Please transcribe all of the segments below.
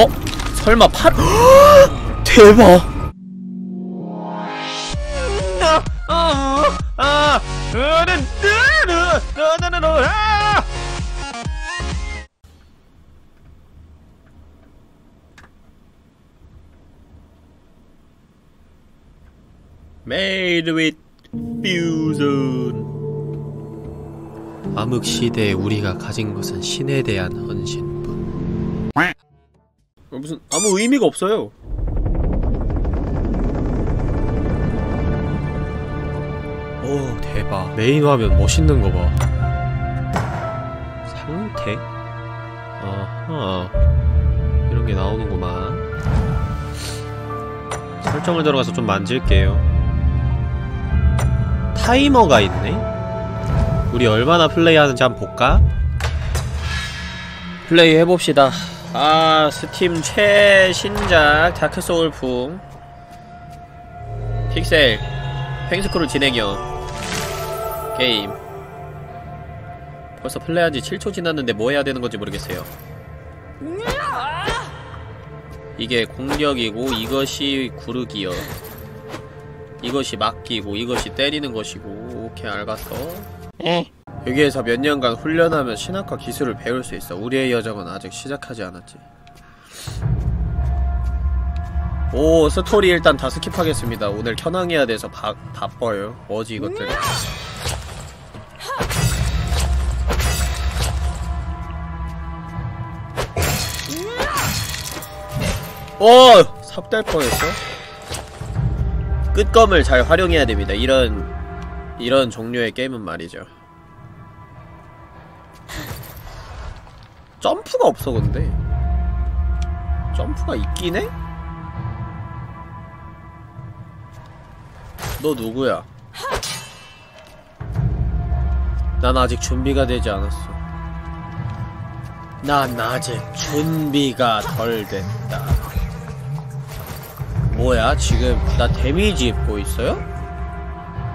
어? 설마 팔? 대박! Made with fusion. 암흑시대에 우리가 가진 것은 신에 대한 헌신뿐. 무슨 아무 의미가 없어요. 오 대박, 메인 화면 멋있는 거 봐. 상태? 아하, 이런 게 나오는구만. 설정을 들어가서 좀 만질게요. 타이머가 있네? 우리 얼마나 플레이하는지 한번 볼까? 플레이 해봅시다. 아, 스팀 최신작 다크소울풍 픽셀 횡스크롤 진행형 게임. 벌써 플레이한지 7초 지났는데 뭐 해야 되는 건지 모르겠어요. 이게 공격이고 이것이 구르기요, 이것이 막기고 이것이 때리는 것이고. 오케이, 알겠어. 여기에서 몇 년간 훈련하며 신학과 기술을 배울 수 있어. 우리의 여정은 아직 시작하지 않았지. 오, 스토리 일단 다 스킵하겠습니다. 오늘 켜낭해야 돼서 바빠요. 뭐지 이것들. 오! 삽될 뻔했어? 끝검을 잘 활용해야 됩니다. 이런 종류의 게임은 말이죠. 점프가 없어. 근데 점프가 있긴 해? 너 누구야? 난 아직 준비가 되지 않았어. 난 아직 준비가 덜 됐다. 뭐야, 지금 나 데미지 입고 있어요?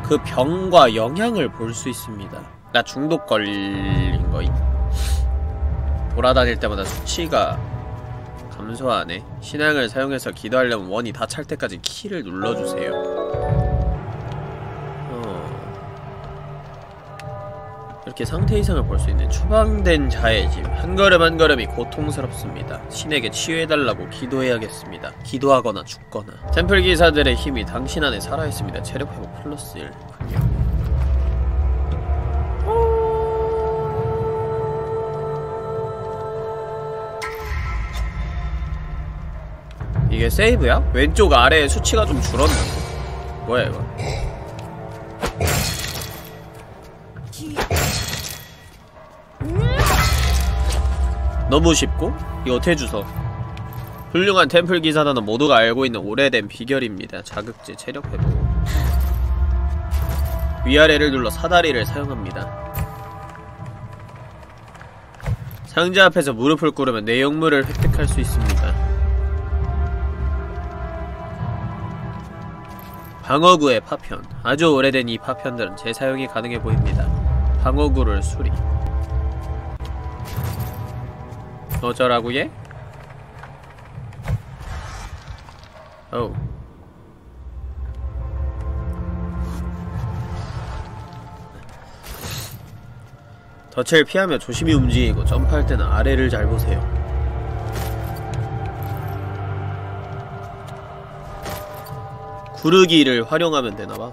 그 병과 영향을 볼 수 있습니다. 나 중독 걸린 거 있... 돌아다닐 때마다 수치가 감소하네. 신앙을 사용해서 기도하려면 원이 다 찰 때까지 키를 눌러주세요. 이렇게 상태 이상을 볼 수 있는 추방된 자의 집. 한 걸음 한 걸음이 고통스럽습니다. 신에게 치유해달라고 기도해야겠습니다. 기도하거나 죽거나. 템플 기사들의 힘이 당신 안에 살아있습니다. 체력 회복 플러스 1. 이게 세이브야? 왼쪽 아래에 수치가 좀 줄었나? 뭐야 이거? 너무 쉽고? 이거 어떻게 주소? 훌륭한 템플 기사단은 모두가 알고 있는 오래된 비결입니다. 자극제 체력 회복. 위아래를 눌러 사다리를 사용합니다. 상자 앞에서 무릎을 꿇으면 내용물을 획득할 수 있습니다. 방어구의 파편. 아주 오래된 이 파편들은 재사용이 가능해 보입니다. 방어구를 수리. 어쩌라고 얘? 어우. 덫을 피하며 조심히 움직이고 점프할 때는 아래를 잘 보세요. 구르기를 활용하면 되나봐.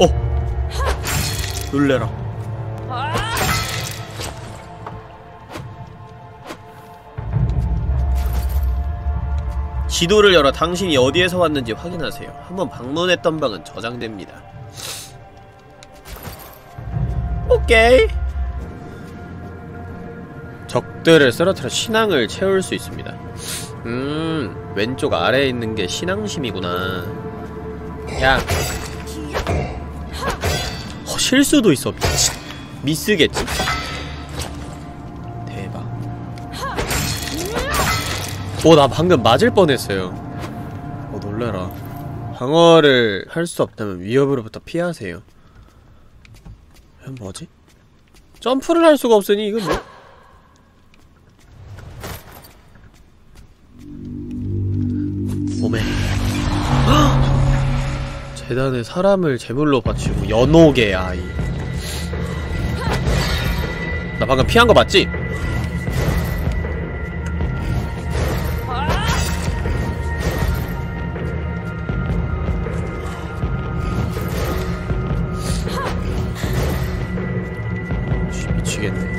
어! 놀래라. 지도를 열어 당신이 어디에서 왔는지 확인하세요. 한번 방문했던 방은 저장됩니다. 오케이. 적들을 쓰러뜨려 신앙을 채울 수 있습니다. 왼쪽 아래에 있는 게 신앙심이구나. 야. 실수도 있어. 미쓰겠지? 대박. 오, 나 방금 맞을 뻔했어요. 오, 놀래라. 방어를 할 수 없다면 위협으로부터 피하세요. 이건 뭐지? 점프를 할 수가 없으니 이건 뭐? 재단에 사람을 제물로 바치고 연옥의 아이. 나 방금 피한 거 맞지? 미치겠네.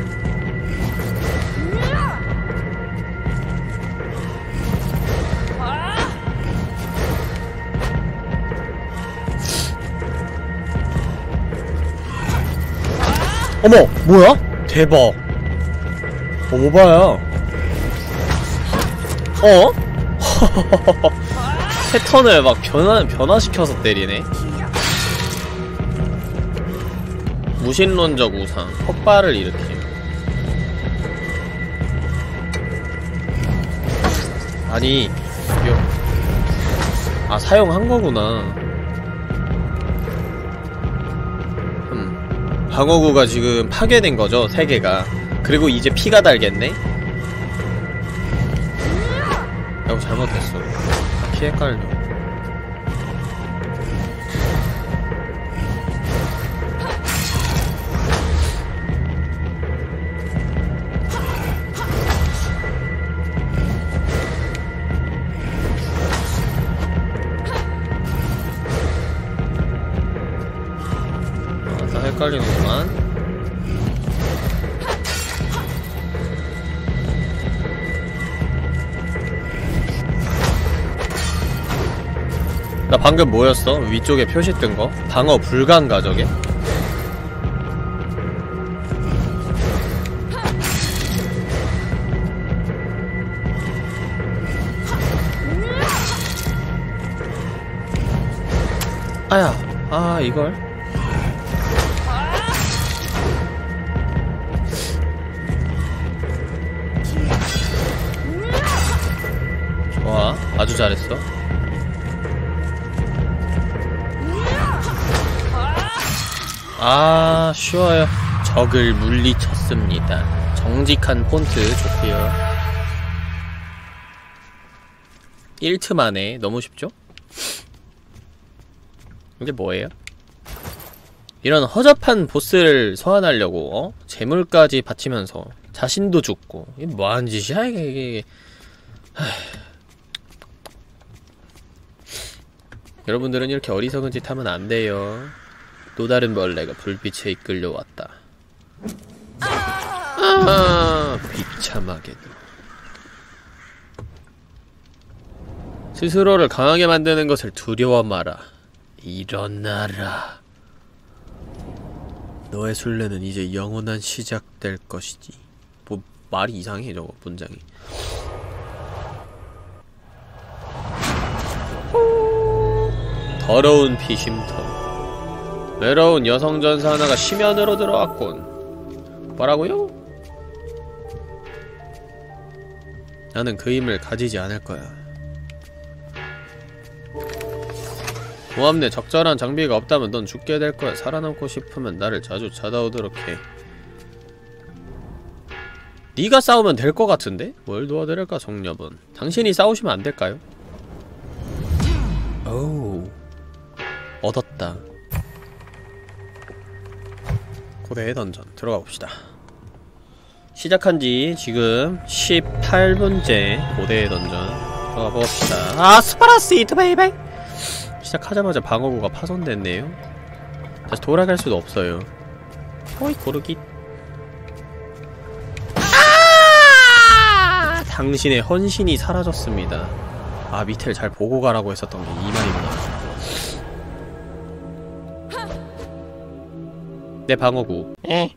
어머! 뭐야? 대박! 오바야. 어? 패턴을 막 변화시켜서 때리네. 무신론적 우상, 폭발을 일으킴. 아니, 아, 사용한 거구나. 방어구가 지금 파괴된 거죠, 세 개가. 그리고 이제 피가 달겠네? 아이고, 잘못했어. 피 헷갈려. 헷갈리는구만. 나 방금 뭐였어? 위쪽에 표시 뜬 거? 방어 불가인가 저게? 아야, 아 이걸? 아주 잘했어. 아, 쉬워요. 적을 물리쳤습니다. 정직한 폰트 좋고요. 1트 만에 너무 쉽죠? 이게 뭐예요? 이런 허접한 보스를 소환하려고 재물까지 바치면서 자신도 죽고 이게 뭐하는 짓이야 이게. 여러분들은 이렇게 어리석은 짓 하면 안 돼요. 또 다른 벌레가 불빛에 이끌려왔다. 아, 비참하게도. 스스로를 강하게 만드는 것을 두려워 마라. 일어나라. 너의 순례는 이제 영원한 시작될 것이지. 뭐, 말이 이상해, 저거, 문장이. 더러운 피심터. 외로운 여성전사 하나가 심연으로 들어왔군. 뭐라고요? 나는 그 힘을 가지지 않을 거야. 고맙네. 적절한 장비가 없다면 넌 죽게 될 거야. 살아남고 싶으면 나를 자주 찾아오도록 해. 네가 싸우면 될 것 같은데? 뭘 도와드릴까, 정녀분? 당신이 싸우시면 안 될까요? 오우. 얻었다. 고대의 던전 들어가봅시다. 시작한지 지금 18분째 고대의 던전 들어가봅시다. 아, 스파라시트 베이베. 시작하자마자 방어구가 파손됐네요. 다시 돌아갈 수도 없어요. 호이 고르기. 아! 당신의 헌신이 사라졌습니다. 아, 밑을 잘 보고 가라고 했었던 게 이 말이구나. 내 방어구. 에.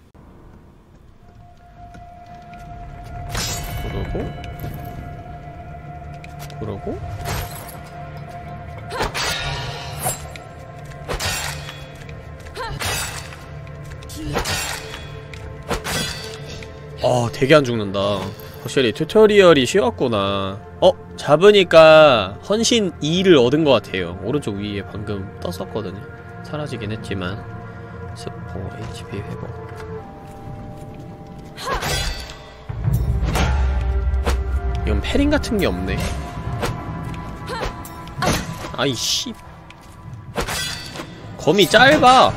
그러고 되게 안 죽는다. 확실히 튜토리얼이 쉬웠구나. 잡으니까 헌신 2를 얻은 것 같아요. 오른쪽 위에 방금 떴었거든요. 사라지긴 했지만. 스포 HP 회복. 이건 패링 같은 게 없네. 아이씨. 검이 짧아.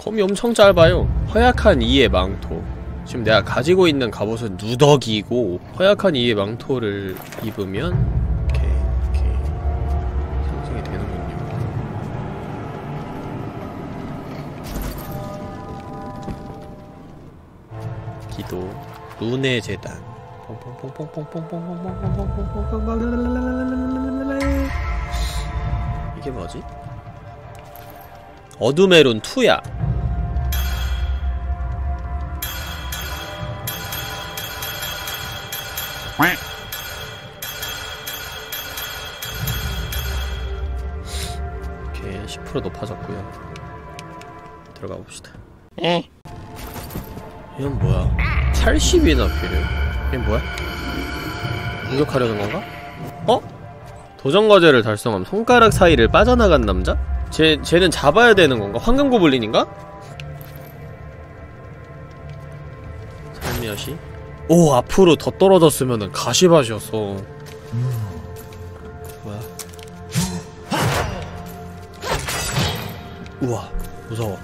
검이 엄청 짧아요. 허약한 이의 망토. 지금 내가 가지고 있는 갑옷은 누더기고 허약한 이의 망토를 입으면 기도, 눈의 재단. 이게 뭐지? 어둠의 룬 2야. 오케이, 10% 높아졌구요. 들어가 봅시다. 이건 뭐야? 80이나 필요해. 이게 뭐야? 공격하려는 건가? 어? 도전과제를 달성함. 손가락 사이를 빠져나간 남자? 쟤는 잡아야 되는 건가? 황금고블린인가? 살며시? 오! 앞으로 더 떨어졌으면은 가시밭이었어. 뭐야? 우와, 무서워.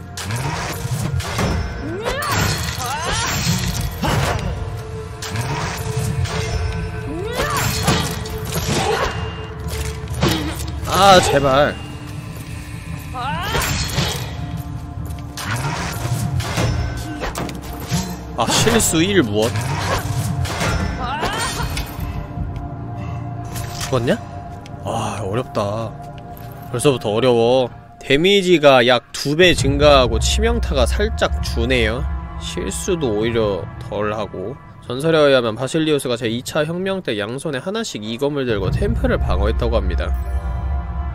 아, 제발. 아, 실수 1 무엇? 죽었냐? 아, 어렵다. 벌써부터 어려워. 데미지가 약 2배 증가하고 치명타가 살짝 주네요. 실수도 오히려 덜하고. 전설에 의하면 바실리우스가 제2차 혁명 때 양손에 하나씩 이 검을 들고 템플을 방어했다고 합니다.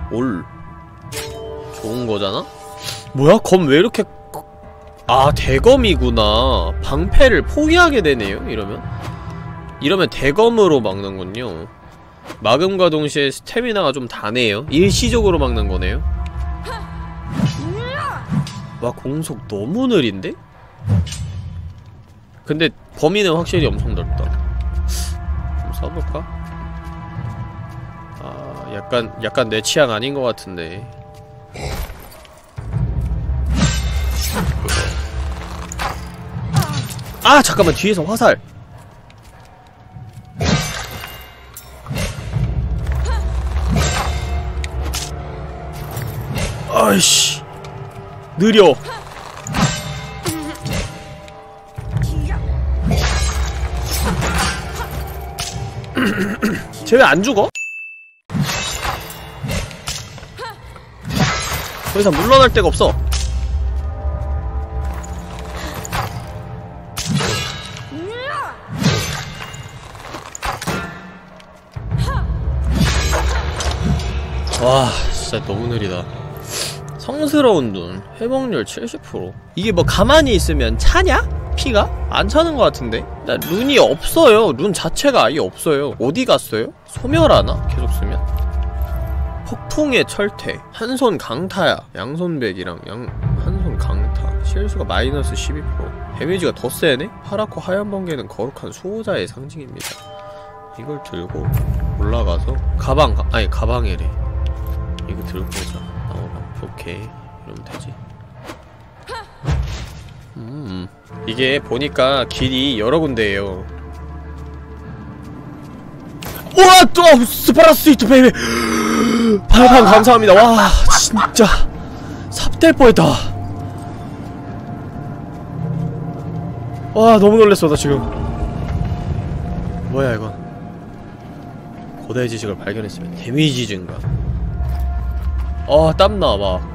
올 좋은거잖아? 뭐야? 검 왜 이렇게... 아, 대검이구나. 방패를 포기하게 되네요. 이러면 대검으로 막는군요. 막음과 동시에 스태미나가 좀 다네요. 일시적으로 막는거네요. 와, 공속 너무 느린데? 근데 범위는 확실히 엄청 넓다. 좀 써볼까? 약간 내 취향 아닌 것 같은데. 아, 잠깐만, 뒤에서 화살. 아이씨, 느려. 쟤 왜 안 죽어? 더 이상 물러날 데가 없어. 와, 진짜 너무 느리다. 성스러운 눈. 회복률 70%. 이게 뭐 가만히 있으면 차냐? 피가? 안 차는 것 같은데? 나 룬이 없어요. 룬 자체가 아예 없어요. 어디 갔어요? 소멸하나? 계속 쓰면? 폭풍의 철퇴. 한손 강타야. 양손백이랑 한손 강타. 실수가 마이너스 12%. 데미지가 더 세네? 파랗고 하얀 번개는 거룩한 수호자의 상징입니다. 이걸 들고 올라가서 가방이래. 이거 들고 오자. 오케이. 이러면 되지. 이게 보니까 길이 여러 군데예요. 우와! 또! 스파라스위트 베이비! 팔판 감사합니다. 와, 진짜 삽될 뻔했다. 와, 너무 놀랬어 나 지금. 뭐야 이건. 고대 지식을 발견했으면 데미지 증가. 아, 땀나. 막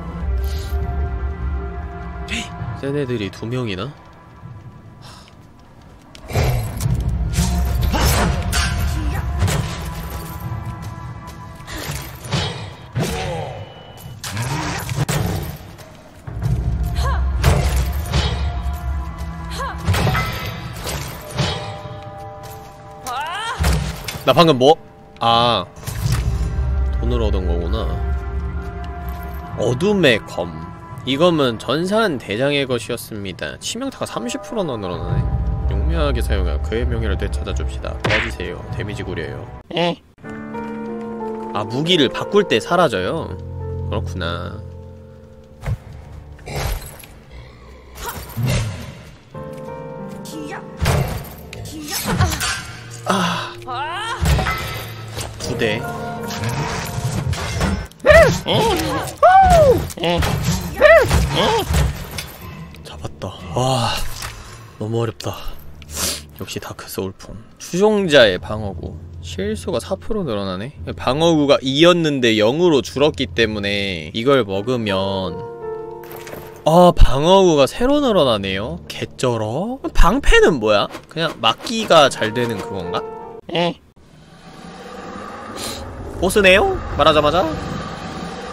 쟤네들이 2명이나? 나 방금 뭐? 아, 돈을 얻은 거구나. 어둠의 검. 이 검은 전사한 대장의 것이었습니다. 치명타가 30%나 늘어나네. 용맹하게 사용하여 그의 명예를 되찾아줍시다. 도와주세요. 데미지 고려해요. 에? 아, 무기를 바꿀 때 사라져요? 그렇구나. 아, 2대. 잡았다. 와, 너무 어렵다. 역시 다크소울풍. 추종자의 방어구. 실수가 4% 늘어나네? 방어구가 2였는데 0으로 줄었기 때문에 이걸 먹으면, 아, 방어구가 새로 늘어나네요? 개쩔어? 방패는 뭐야? 그냥 막기가 잘 되는 그건가? 에? 보스네요? 말하자마자?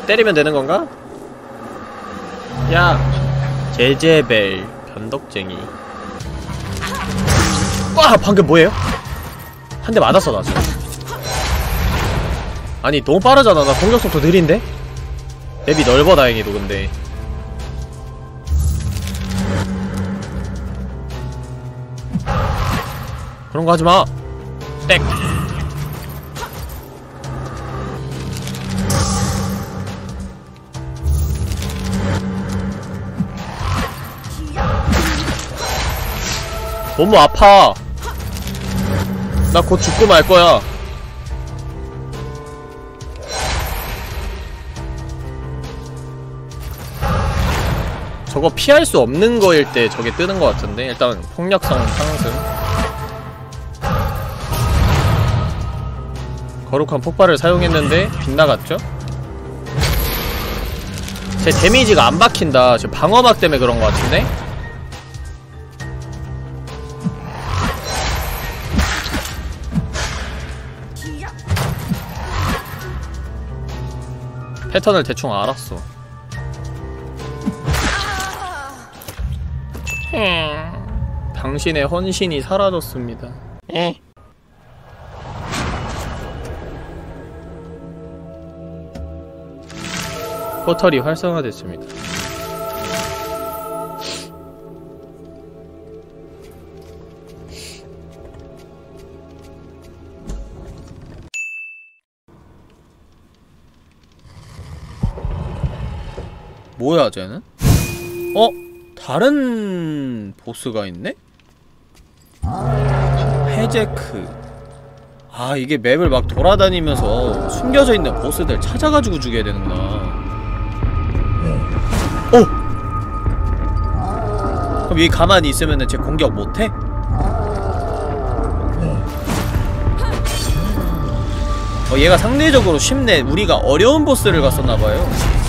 때리면 되는 건가? 야! 제제벨 변덕쟁이. 와! 방금 뭐예요? 한 대 맞았어, 나 지금. 아니, 너무 빠르잖아. 나 공격 속도 느린데? 맵이 넓어, 다행히도, 근데. 그런 거 하지 마! 땡! 너무 아파! 나 곧 죽고 말 거야. 저거 피할 수 없는 거일 때 저게 뜨는 것 같은데, 일단 폭력성 상승. 거룩한 폭발을 사용했는데 빗나갔죠? 제 데미지가 안 박힌다. 지금 방어막 때문에 그런 것 같은데? 패턴을 대충 알았어. 당신의 헌신이 사라졌습니다. 포털이 활성화됐습니다. 뭐야, 쟤는? 어? 다른 보스가 있네? 헤제크. 아, 이게 맵을 막 돌아다니면서 숨겨져 있는 보스들 찾아가지고 죽여야 되는구나. 오! 그럼 여기 가만히 있으면은 쟤 공격 못해? 어, 얘가 상대적으로 쉽네. 우리가 어려운 보스를 갔었나봐요.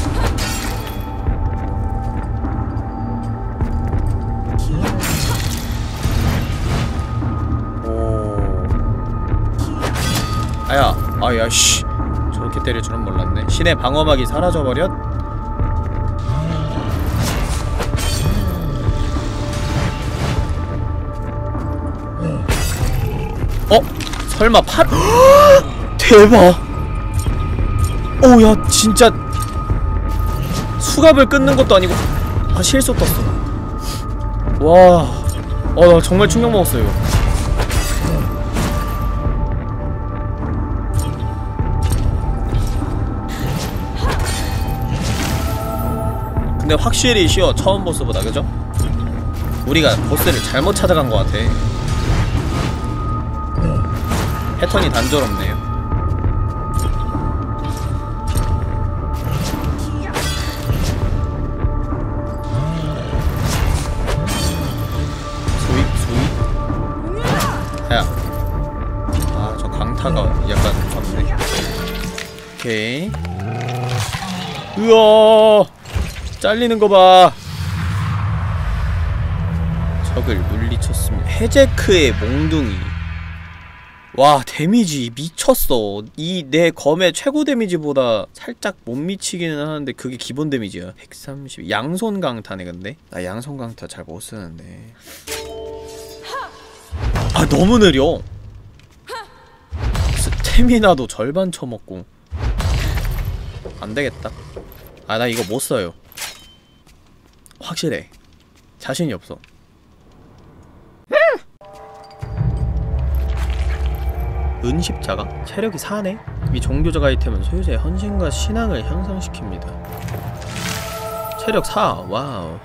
아야, 아야, 씨. 저렇게 때릴 줄은 몰랐네. 신의 방어막이 사라져버렸? 어? 설마 팔? 대박! 오, 야, 진짜. 수갑을 끊는 것도 아니고. 아, 실수 떴어. 와. 어, 나 정말 충격 먹었어요. 근데 확실히 쉬워, 처음 보스보다. 그죠? 우리가 보스를 잘못 찾아간 것 같아. 패턴이 단조롭네요. 소이? 소이? 야, 아, 저 강타가 약간 없네. 오케이. 으어, 잘리는 거 봐. 적을 물리쳤습니다. 헤제크의 몽둥이. 와, 데미지 미쳤어. 이 내 검의 최고 데미지보다 살짝 못 미치기는 하는데 그게 기본 데미지야. 130. 양손 강타네. 근데 나 양손 강타 잘 못 쓰는데. 아, 너무 느려. 스태미나도 절반 처먹고. 안 되겠다. 아, 나 이거 못 써요. 확실해. 자신이 없어. 은십자가? 체력이 4네? 이 종교적 아이템은 소유자의 헌신과 신앙을 향상시킵니다. 체력 4! 와우.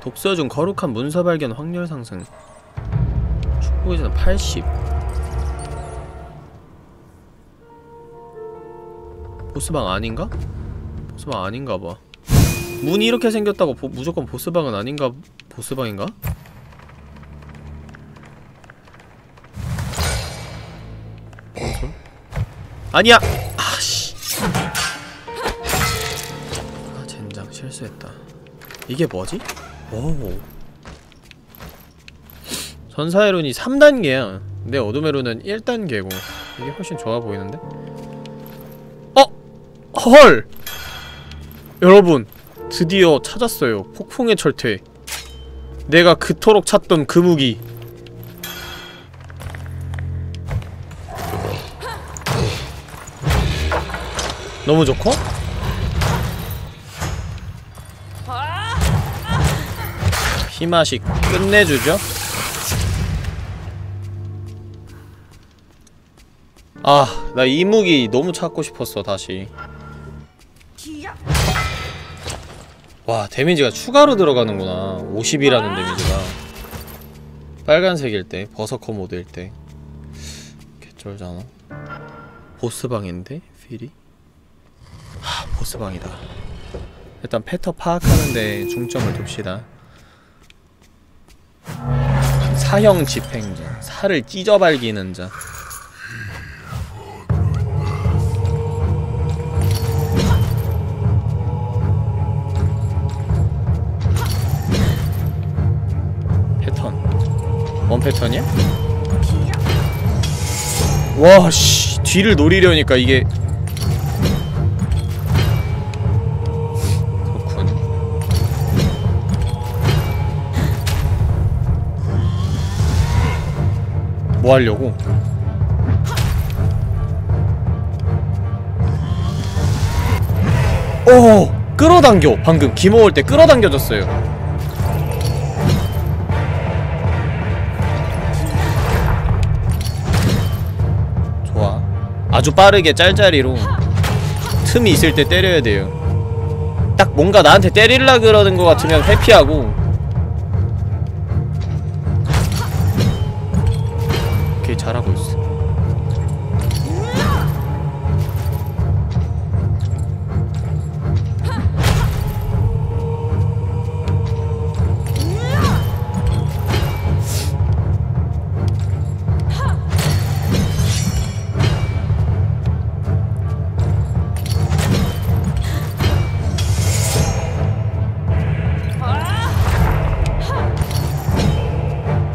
독서 중 거룩한 문서 발견 확률 상승. 축복의 전환 80. 보스방 아닌가? 보스방 아닌가봐. 문이 이렇게 생겼다고 무조건 보스방은 아닌가? 보스방인가? 아니야! 아씨. 아, 젠장 실수했다. 이게 뭐지? 오. 전사의 룬이 3단계야. 내 어둠의 룬은 1단계고. 이게 훨씬 좋아 보이는데? 어! 헐! 여러분, 드디어 찾았어요. 폭풍의 철퇴. 내가 그토록 찾던 그 무기. 너무 좋고? 피맛이 끝내주죠? 아, 나 이 무기 너무 찾고 싶었어, 다시. 와, 데미지가 추가로 들어가는구나. 50이라는 데미지가. 빨간색일 때, 버서커 모드일 때. 개쩔잖아. 보스방인데? 필이? 하, 보스방이다. 일단 패턴 파악하는데 중점을 둡시다. 사형 집행자. 살을 찢어발기는 자. 패턴. 뭔 패턴이야? 와, 씨. 뒤를 노리려니까 이게 뭐 하려고? 오! 끌어당겨! 방금 기 먹을 때 끌어당겨졌어요. 좋아. 아주 빠르게 짤짤이로 틈이 있을 때 때려야 돼요. 딱 뭔가 나한테 때릴라 그러는 것 같으면 회피하고. 잘하고 있어.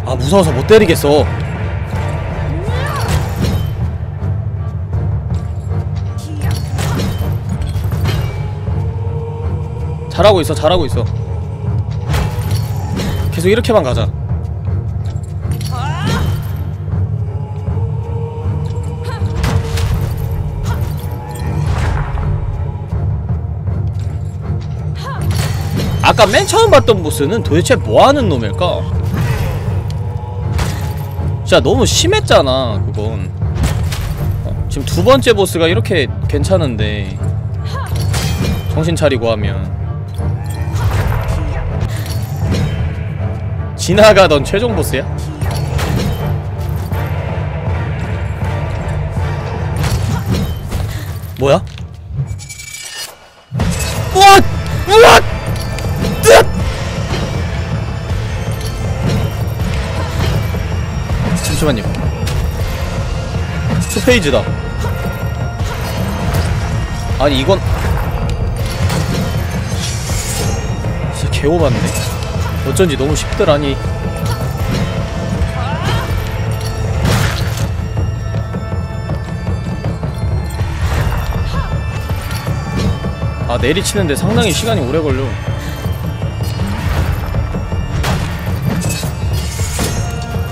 아, 무서워서 못 때리겠어. 잘하고 있어, 잘하고 있어. 계속 이렇게만 가자. 아까 맨 처음 봤던 보스는 도대체 뭐하는 놈일까? 진짜 너무 심했잖아, 그건. 지금 두 번째 보스가 이렇게 괜찮은데 정신 차리고 하면. 지나가던 최종 보스야? 뭐야? 우와! 우와! 뜻! 잠시만요. 2페이지다. 아니, 이건 진짜 개오반데. 어쩐지 너무 쉽더라니. 아, 내리치는데 상당히 시간이 오래 걸려.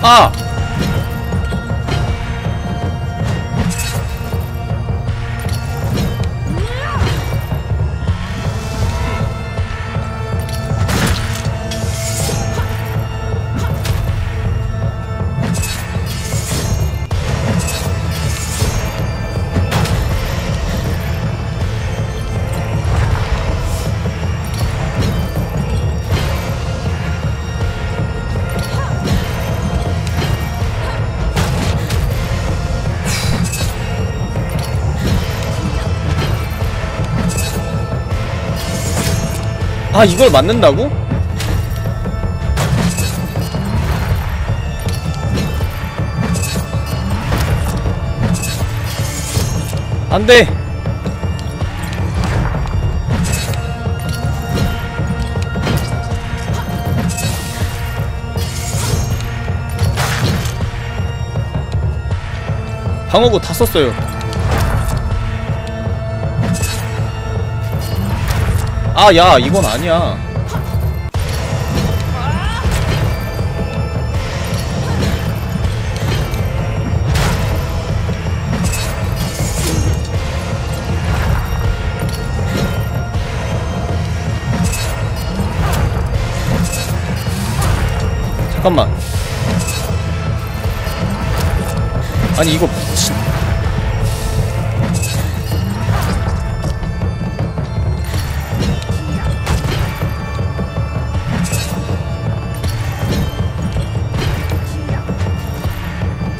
아! 아, 이걸 맞는다고? 안 돼! 방어구 다 썼어요. 아, 야, 이건 아니야. 잠깐만. 아니, 이거 미친.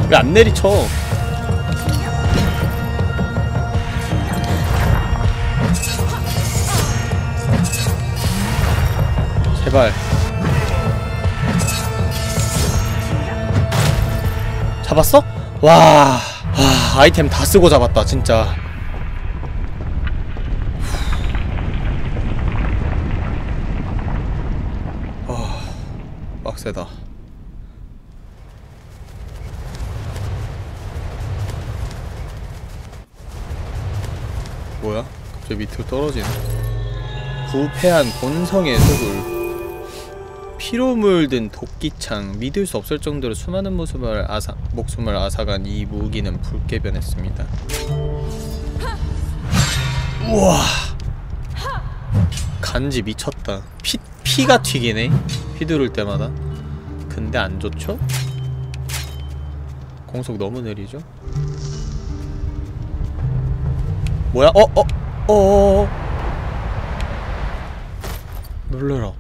왜 안 내리쳐? 제발. 잡았어? 와, 아이템 다 쓰고 잡았다, 진짜. 빡세다. 뭐야? 갑자기 밑으로 떨어지네. 부패한 본성의 속을 피로 물든 도끼창, 믿을 수 없을 정도로 수많은 목숨을 앗아간 이 무기는 붉게 변했습니다. 우와, 간지 미쳤다. 피가 튀기네, 휘두를 때마다. 근데 안 좋죠? 공속 너무 느리죠? 뭐야? 놀래라.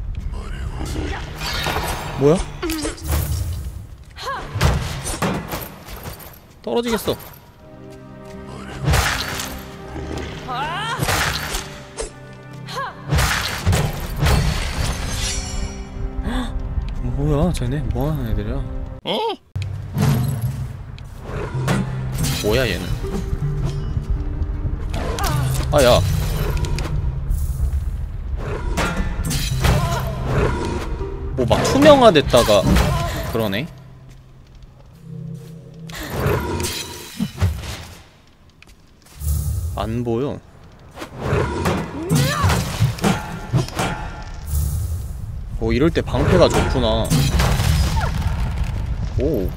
뭐야? 떨어지겠어. 뭐야, 쟤네 뭐하는 애들이야? 뭐야 얘는? 아, 야. 뭐 막 투명화됐다가 그러네. 안 보여. 오, 이럴 때 방패가 좋구나. 오,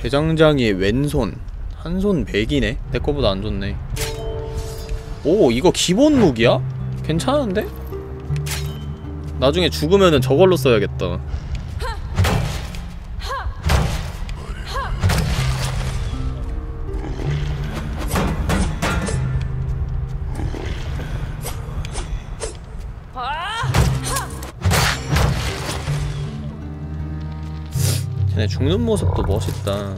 대장장이의 왼손. 한 손 100이네. 내 거보다 안 좋네. 오, 이거 기본 무기야? 괜찮은데? 나중에 죽으면은 저걸로 써야겠다. 쟤네 죽는 모습도 멋있다.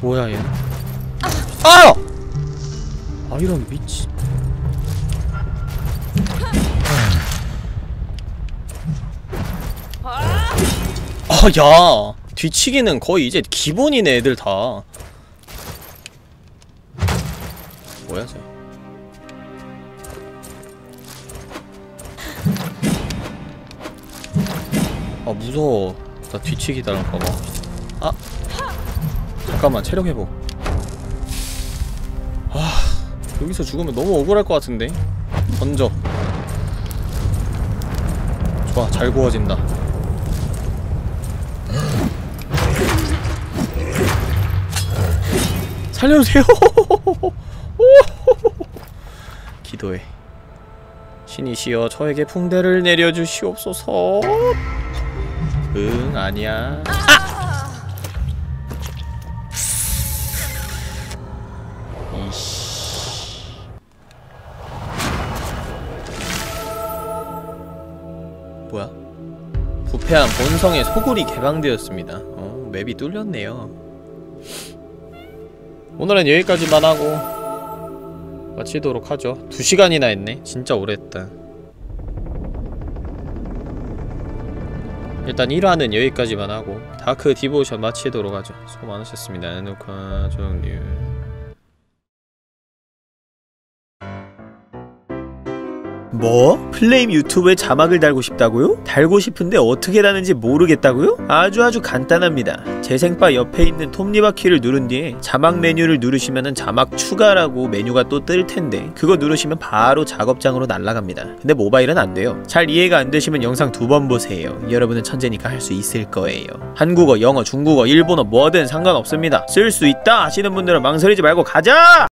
뭐야 얘? 아! 아, 이런 미친. 아, 야, 뒤치기는 거의 이제 기본이네, 애들 다. 뭐야 쟤? 아, 무서워. 나 뒤치기 당할까봐. 아, 잠깐만, 체력 회복. 아, 여기서 죽으면 너무 억울할 것 같은데. 던져. 좋아, 잘 구워진다. 살려주세요. 기도해. 신이시여, 저에게 풍대를 내려주시옵소서. 응, 아니야. 아! 이씨. 뭐야? 부패한 본성의 소굴이 개방되었습니다. 맵이 뚫렸네요. 오늘은 여기까지만 하고 마치도록 하죠. 2시간이나 했네. 진짜 오래 했다. 일단 1화는 여기까지만 하고 다크 디보션 마치도록 하죠. 수고 많으셨습니다. 엔노카 조영님. 뭐? 플레임 유튜브에 자막을 달고 싶다고요? 달고 싶은데 어떻게 다는지 모르겠다고요? 아주 간단합니다. 재생바 옆에 있는 톱니바퀴를 누른 뒤에 자막 메뉴를 누르시면은 자막 추가라고 메뉴가 또 뜰 텐데 그거 누르시면 바로 작업장으로 날아갑니다. 근데 모바일은 안 돼요. 잘 이해가 안 되시면 영상 2번 보세요. 여러분은 천재니까 할 수 있을 거예요. 한국어, 영어, 중국어, 일본어 뭐든 상관없습니다. 쓸 수 있다 하시는 분들은 망설이지 말고 가자!